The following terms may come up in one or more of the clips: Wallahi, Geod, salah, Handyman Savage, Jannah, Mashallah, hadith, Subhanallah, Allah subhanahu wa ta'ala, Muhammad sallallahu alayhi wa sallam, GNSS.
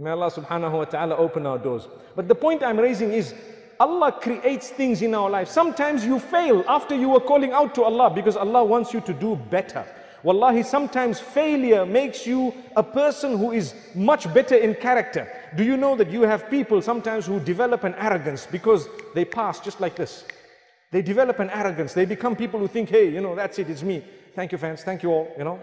May Allah subhanahu wa ta'ala open our doors. But the point I'm raising is, Allah creates things in our life. Sometimes you fail after you were calling out to Allah because Allah wants you to do better. Wallahi, sometimes failure makes you a person who is much better in character. Do you know that you have people sometimes who develop an arrogance because they pass just like this? They develop an arrogance. They become people who think, hey, you know, that's it, it's me. Thank you, fans. Thank you all, you know.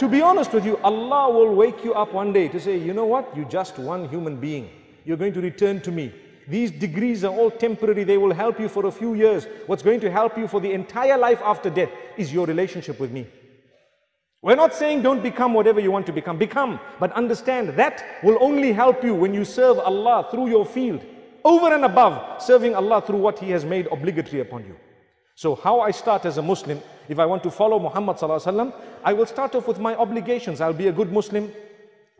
To be honest with you, Allah will wake you up one day to say, you know what? You're just one human being. You're going to return to me. These degrees are all temporary. They will help you for a few years. What's going to help you for the entire life after death is your relationship with me. We're not saying don't become whatever you want to become. Become, but understand that will only help you when you serve Allah through your field, over and above serving Allah through what He has made obligatory upon you. So how I start as a Muslim, if I want to follow Muhammad sallallahu alayhi wa sallam, I will start off with my obligations. I'll be a good Muslim.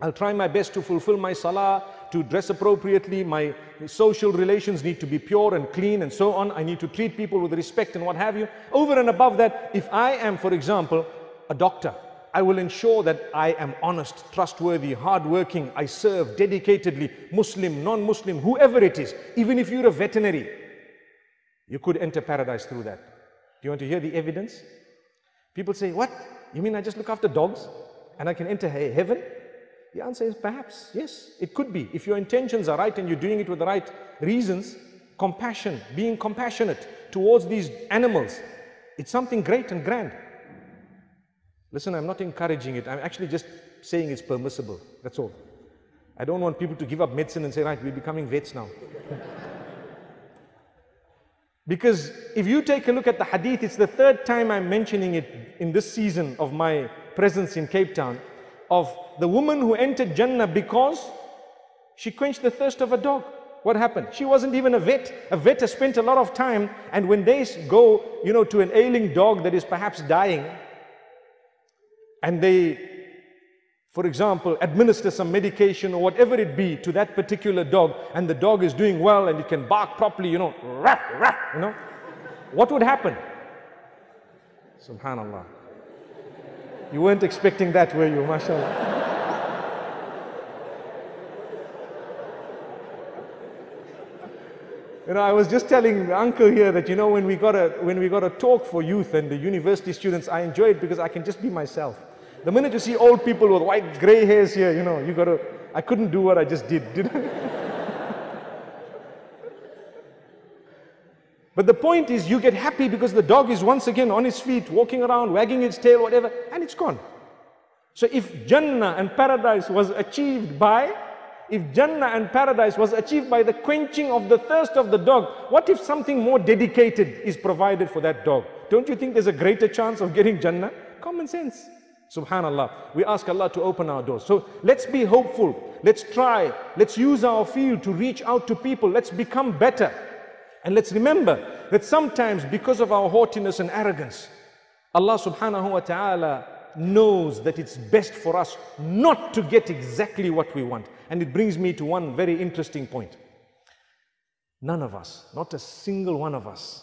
I'll try my best to fulfill my salah, to dress appropriately. My social relations need to be pure and clean and so on. I need to treat people with respect and what have you. Over and above that, if I am, for example, a doctor, I will ensure that I am honest, trustworthy, hardworking. I serve dedicatedly, Muslim, non-Muslim, whoever it is. Even if you're a veterinary, you could enter paradise through that. Do you want to hear the evidence? People say, what? You mean I just look after dogs and I can enter heaven? The answer is perhaps, yes, it could be. If your intentions are right and you're doing it with the right reasons, compassion, being compassionate towards these animals, it's something great and grand. Listen, I'm not encouraging it. I'm actually just saying it's permissible. That's all. I don't want people to give up medicine and say, right, we're becoming vets now. Because if you take a look at the hadith, it's the third time I'm mentioning it in this season of my presence in Cape Town, of the woman who entered Jannah because she quenched the thirst of a dog. What happened? She wasn't even a vet. A vet has spent a lot of time, and when they go, you know, to an ailing dog that is perhaps dying, and they, for example, administer some medication or whatever it be to that particular dog, and the dog is doing well and it can bark properly, you know, rah, rah, you know, what would happen? Subhanallah. You weren't expecting that, were you? Mashallah. You know, I was just telling the uncle here that, you know, when we got a talk for youth and the university students, I enjoy it because I can just be myself. The minute you see old people with white grey hairs here, you know, I couldn't do what I just did I? But the point is, you get happy because the dog is once again on his feet, walking around, wagging its tail, whatever, and it's gone. So if Jannah and paradise was achieved by the quenching of the thirst of the dog, what if something more dedicated is provided for that dog? Don't you think there's a greater chance of getting Jannah? Common sense. Subhanallah. We ask Allah to open our doors. So let's be hopeful. Let's try. Let's use our field to reach out to people. Let's become better. And let's remember that sometimes because of our haughtiness and arrogance, Allah subhanahu wa ta'ala knows that it's best for us not to get exactly what we want. And it brings me to one very interesting point. None of us, not a single one of us,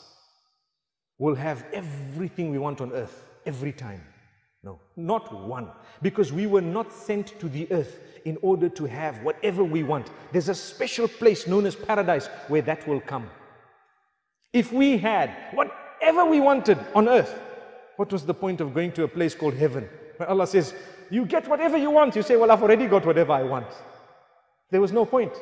will have everything we want on earth every time. No, not one. Because we were not sent to the earth in order to have whatever we want. There's a special place known as paradise where that will come. If we had whatever we wanted on earth, what was the point of going to a place called heaven? Where Allah says, you get whatever you want. You say, well, I've already got whatever I want. There was no point.